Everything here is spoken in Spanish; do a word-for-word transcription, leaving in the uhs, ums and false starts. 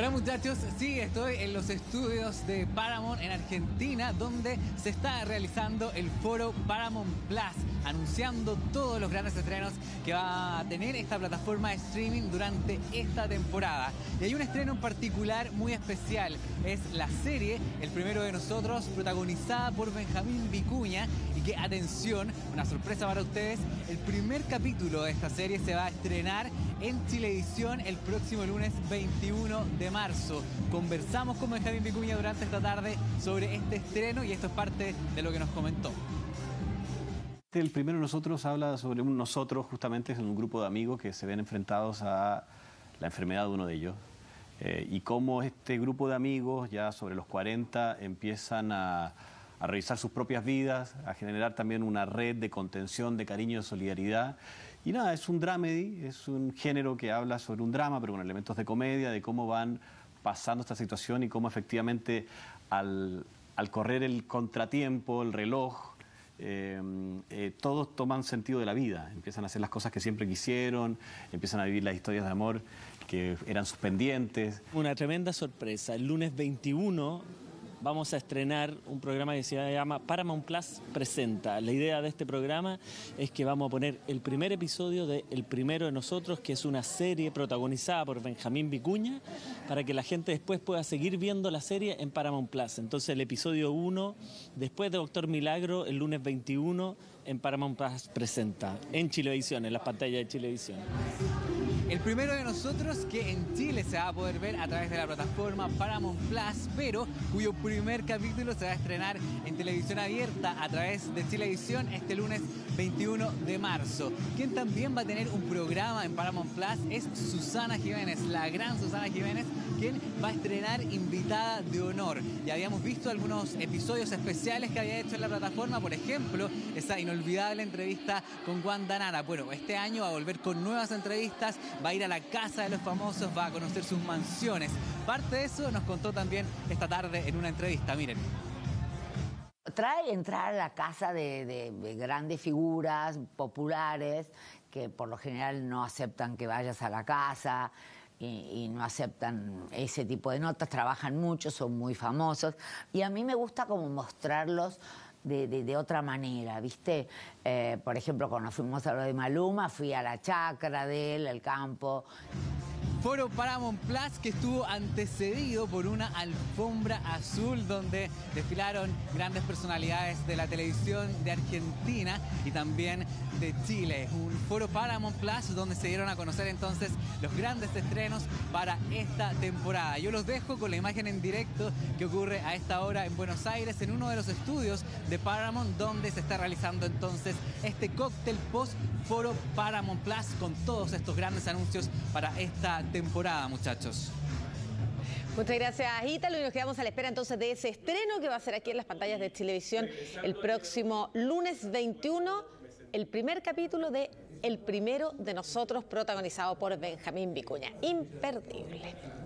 Hola muchachos, sí, estoy en los estudios de Paramount en Argentina, donde se está realizando el foro Paramount Plus, anunciando todos los grandes estrenos que va a tener esta plataforma de streaming durante esta temporada. Y hay un estreno en particular muy especial, es la serie El Primero de Nosotros, protagonizada por Benjamín Vicuña, y que, atención, una sorpresa para ustedes, el primer capítulo de esta serie se va a estrenar en Chilevisión el próximo lunes veintiuno de marzo. Conversamos con Benjamín Vicuña durante esta tarde sobre este estreno y esto es parte de lo que nos comentó. El Primero de Nosotros habla sobre un nosotros, justamente, es un grupo de amigos que se ven enfrentados a la enfermedad de uno de ellos. Eh, y cómo este grupo de amigos, ya sobre los cuarenta, empiezan a, a revisar sus propias vidas, a generar también una red de contención, de cariño, de solidaridad. Y nada, es un dramedy, es un género que habla sobre un drama, pero con elementos de comedia, de cómo van pasando esta situación y cómo efectivamente al, al correr el contratiempo, el reloj, Eh, eh, todos toman sentido de la vida, empiezan a hacer las cosas que siempre quisieron, empiezan a vivir las historias de amor que eran sus pendientes. Una tremenda sorpresa. El lunes veintiuno vamos a estrenar un programa que se llama Paramount Plus Presenta. La idea de este programa es que vamos a poner el primer episodio de El Primero de Nosotros, que es una serie protagonizada por Benjamín Vicuña, para que la gente después pueda seguir viendo la serie en Paramount Plus. Entonces el episodio uno, después de Doctor Milagro, el lunes veintiuno, en Paramount Plus Presenta, en Chilevisión, en las pantallas de Chilevisión. El Primero de Nosotros, que en Chile se va a poder ver a través de la plataforma Paramount Plus, pero cuyo primer capítulo se va a estrenar en televisión abierta a través de Chilevisión este lunes veintiuno de marzo. Quien también va a tener un programa en Paramount Plus es Susana Jiménez, la gran Susana Jiménez, quien va a estrenar invitada de honor. Ya habíamos visto algunos episodios especiales que había hecho en la plataforma, por ejemplo, esa inolvidable entrevista con Wanda Nara. Bueno, este año va a volver con nuevas entrevistas, va a ir a la casa de los famosos, va a conocer sus mansiones. Parte de eso nos contó también esta tarde en una entrevista, miren. Trae entrar a la casa de, de, de grandes figuras populares que por lo general no aceptan que vayas a la casa y, y no aceptan ese tipo de notas, trabajan mucho, son muy famosos y a mí me gusta como mostrarlos De, de, de otra manera, ¿viste? Eh, por ejemplo, cuando fuimos a lo de Maluma, fui a la chacra de él, al campo. Foro Paramount Plus que estuvo antecedido por una alfombra azul donde desfilaron grandes personalidades de la televisión de Argentina y también de Chile. Un foro Paramount Plus donde se dieron a conocer entonces los grandes estrenos para esta temporada. Yo los dejo con la imagen en directo que ocurre a esta hora en Buenos Aires, en uno de los estudios de Paramount, donde se está realizando entonces este cóctel post foro Paramount Plus con todos estos grandes anuncios para esta temporada, muchachos. Muchas gracias, Ítalo, y nos quedamos a la espera entonces de ese estreno que va a ser aquí en las pantallas de Chilevisión el próximo lunes veintiuno, el primer capítulo de El Primero de Nosotros, protagonizado por Benjamín Vicuña. Imperdible.